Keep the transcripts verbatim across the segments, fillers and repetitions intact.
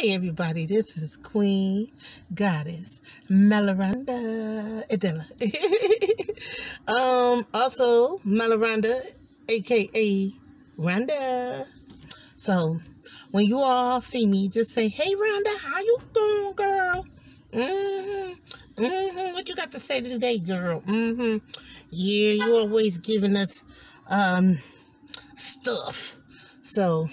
Hey everybody, this is Queen Goddess Mallronda Eddella. um, also Mallronda, aka Rhonda. So when you all see me, just say, "Hey Rhonda, how you doing, girl? Mm hmm, mm hmm. What you got to say today, girl? Mm hmm. Yeah, you always giving us um stuff. So."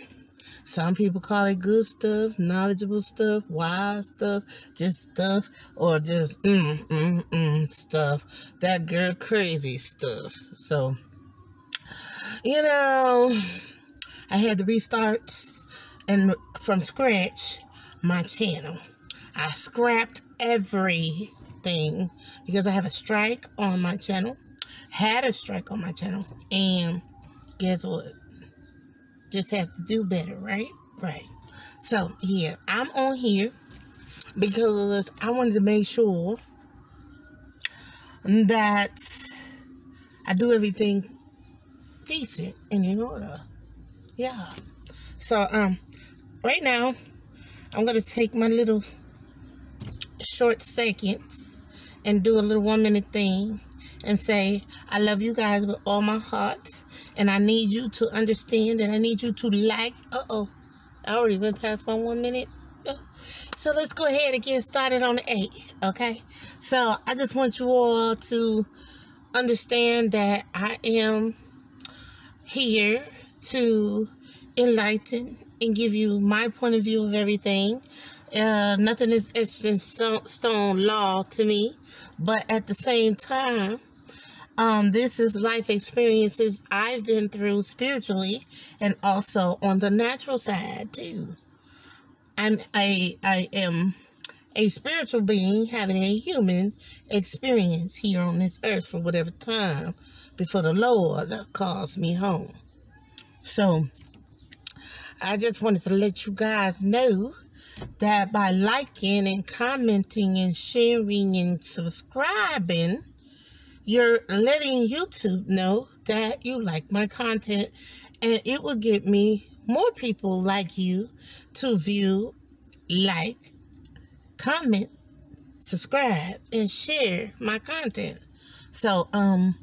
Some people call it good stuff, knowledgeable stuff, wise stuff, just stuff, or just mm, mm, mm stuff. That girl crazy stuff. So, you know, I had to restart and from scratch my channel. I scrapped everything because I have a strike on my channel. Had a strike on my channel. And guess what? Just have to do better, right? Right. So, yeah, I'm on here because I wanted to make sure that I do everything decent and in order. Yeah. So, um, right now, I'm going to take my little short seconds and do a little one-minute thing and say, I love you guys with all my heart. And I need you to understand, and I need you to like. Uh-oh. I already went past my one minute. So let's go ahead and get started on the eight, okay? So I just want you all to understand that I am here to enlighten and give you my point of view of everything. Uh, nothing is etched in stone law to me, but at the same time, Um, this is life experiences I've been through spiritually and also on the natural side too. I'm a, I am a spiritual being having a human experience here on this earth for whatever time before the Lord calls me home. So I just wanted to let you guys know that by liking and commenting and sharing and subscribing, you're letting YouTube know that you like my content, and it will get me more people like you to view, like, comment, subscribe, and share my content. So, um,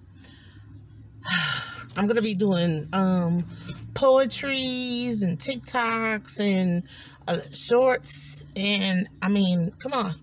I'm going to be doing, um, poetries and TikToks and uh, shorts, and I mean, come on.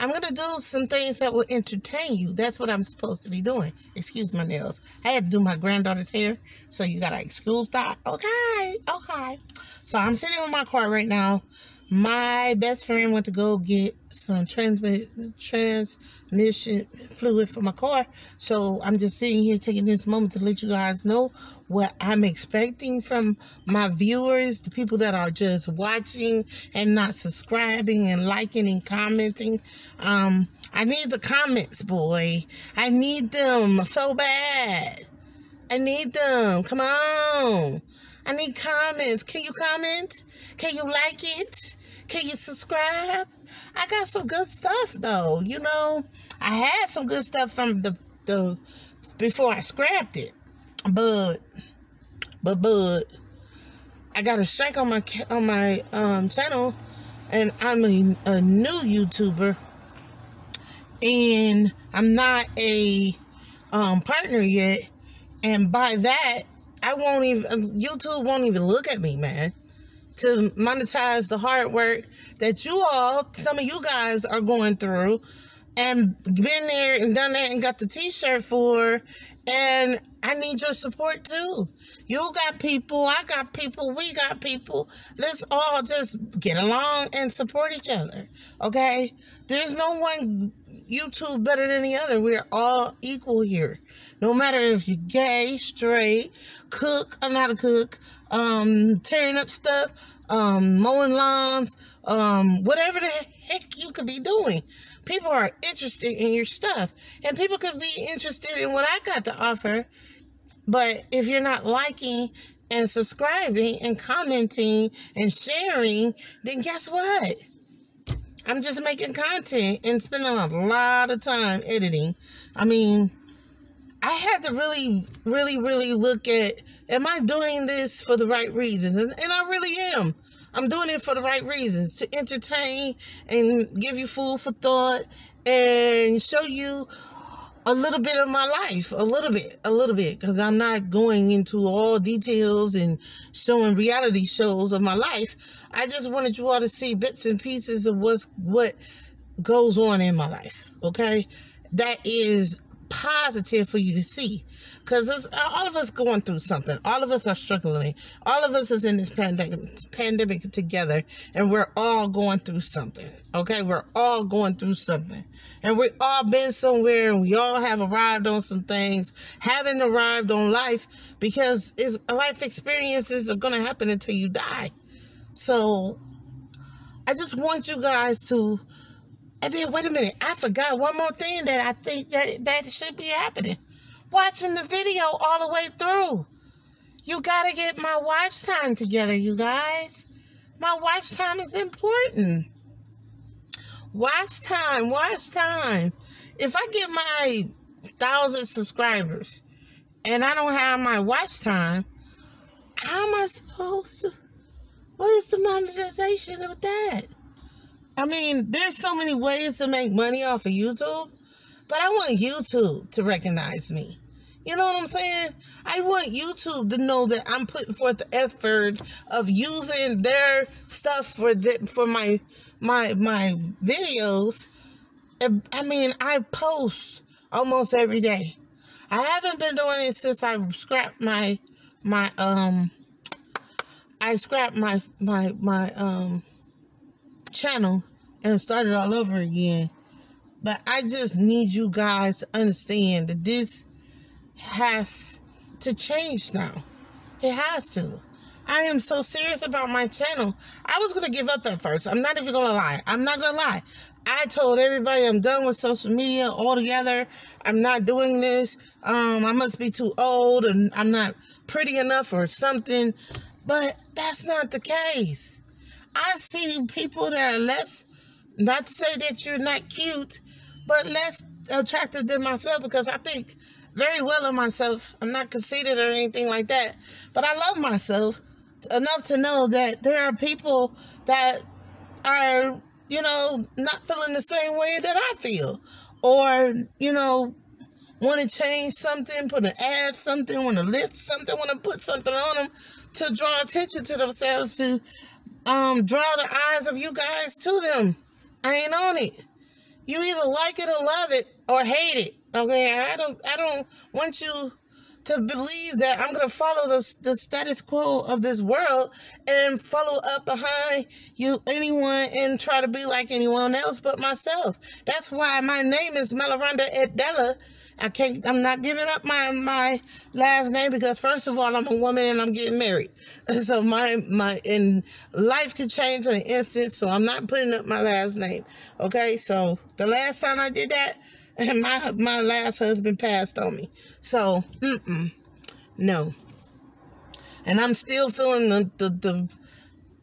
I'm going to do some things that will entertain you. That's what I'm supposed to be doing. Excuse my nails. I had to do my granddaughter's hair, so you got to excuse that. Okay, okay. So I'm sitting in my car right now. My best friend went to go get some transmit, transmission fluid for my car. So I'm just sitting here taking this moment to let you guys know what I'm expecting from my viewers, the people that are just watching and not subscribing and liking and commenting. Um, I need the comments, boy. I need them so bad. I need them. Come on. I need comments. Can you comment? Can you like it? Can you subscribe? I got some good stuff though. You know, I had some good stuff from the, the before I scrapped it. But but but I got a strike on my on my um channel, and I'm a, a new YouTuber, and I'm not a um partner yet, and by that I won't even, YouTube won't even look at me, man, to monetize the hard work that you all, some of you guys are going through and been there and done that and got the t-shirt for, and I need your support too. You got people, I got people, we got people. Let's all just get along and support each other, okay? There's no one YouTube better than the other. We're all equal here. No matter if you're gay, straight, cook, I'm not a cook, um, tearing up stuff, um, mowing lawns, um, whatever the heck you could be doing. People are interested in your stuff, and people could be interested in what I got to offer. But if you're not liking and subscribing and commenting and sharing, then guess what? I'm just making content and spending a lot of time editing. I mean, I had to really, really, really look at, am I doing this for the right reasons? And, and I really am. I'm doing it for the right reasons, to entertain and give you food for thought and show you a little bit of my life, a little bit, a little bit, because I'm not going into all details and showing reality shows of my life. I just wanted you all to see bits and pieces of what's, what goes on in my life, okay? That is positive for you to see, because all of us going through something. All of us are struggling. All of us is in this pandemic pandemic together, and we're all going through something, okay? We're all going through something, and we've all been somewhere, and we all have arrived on some things, haven't arrived on life, because it's, life experiences are going to happen until you die. So I just want you guys to... And then, wait a minute, I forgot one more thing that I think that, that should be happening. Watching the video all the way through. You got to get my watch time together, you guys. My watch time is important. Watch time, watch time. If I get my one thousand subscribers and I don't have my watch time, how am I supposed to... Where is the monetization of that? I mean, there's so many ways to make money off of YouTube, but I want YouTube to recognize me. You know what I'm saying? I want YouTube to know that I'm putting forth the effort of using their stuff for the, for my my my videos. I mean, I post almost every day. I haven't been doing it since I scrapped my my um I scrapped my my my um channel and started all over again. But I just need you guys to understand that this has to change now. It has to. I am so serious about my channel. I was gonna give up at first. I'm not even gonna lie. I'm not gonna lie. I told everybody I'm done with social media altogether. I'm not doing this. Um, I must be too old and I'm not pretty enough or something. But that's not the case. I see people that are less, not to say that you're not cute, but less attractive than myself, because I think very well of myself. I'm not conceited or anything like that, but I love myself enough to know that there are people that are, you know, not feeling the same way that I feel, or, you know, want to change something, put an ad, something, want to lift something, want to put something on them to draw attention to themselves, to Um, draw the eyes of you guys to them. I ain't on it. You either like it or love it or hate it. Okay, I don't. I don't want you to believe that I'm gonna follow the the status quo of this world and follow up behind you anyone and try to be like anyone else but myself. That's why my name is Mallronda Eddella. I can't, I'm not giving up my, my last name, because first of all, I'm a woman and I'm getting married. So my, my, and life could change in an instant. So I'm not putting up my last name. Okay. So the last time I did that, and my, my last husband passed on me. So, mm-mm, no. And I'm still feeling the, the, the,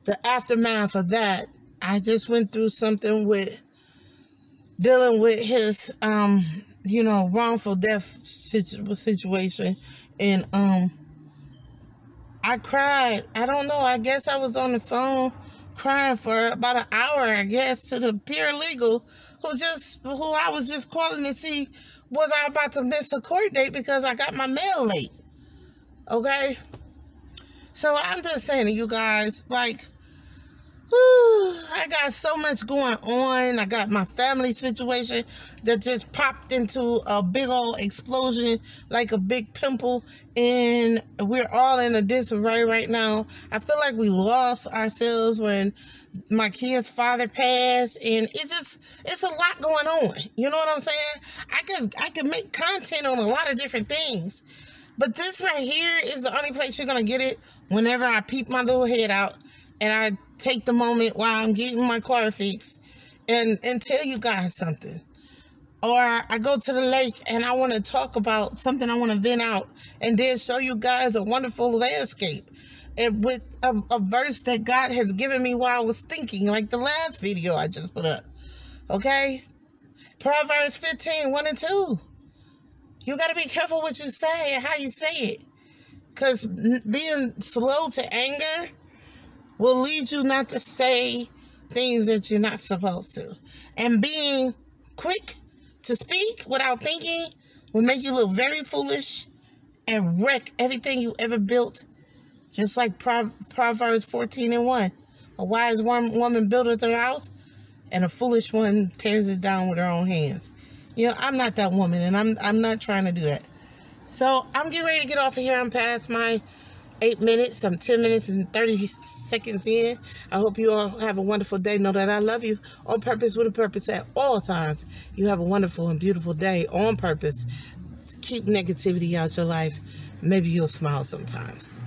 the aftermath of that. I just went through something with dealing with his, um, you know, wrongful death situation. And um, I cried. I don't know. I guess I was on the phone crying for about an hour, I guess, to the paralegal who just, who I was just calling to see, was I about to miss a court date because I got my mail late? Okay. So I'm just saying to you guys, like, whew, I got so much going on. I got my family situation that just popped into a big old explosion, like a big pimple, and we're all in a disarray right now. I feel like we lost ourselves when my kid's father passed, and it's just, it's a lot going on. You know what I'm saying? I could, I could make content on a lot of different things, but this right here is the only place you're going to get it whenever I peep my little head out and I take the moment while I'm getting my car fixed and, and tell you guys something. Or I go to the lake and I want to talk about something, I want to vent out, and then show you guys a wonderful landscape. And with a, a verse that God has given me while I was thinking, like the last video I just put up. Okay? Proverbs fifteen, one and two. You got to be careful what you say and how you say it. Because being slow to anger will lead you not to say things that you're not supposed to. And being quick to speak without thinking will make you look very foolish and wreck everything you ever built. Just like Proverbs fourteen and one. A wise woman buildeth her house, and a foolish one tears it down with her own hands. You know, I'm not that woman, and I'm I'm not trying to do that. So I'm getting ready to get off of here. I'm past my eight minutes. I'm ten minutes and thirty seconds in. I hope you all have a wonderful day. Know that I love you on purpose with a purpose at all times. You have a wonderful and beautiful day on purpose. Keep negativity out your life. Maybe you'll smile sometimes.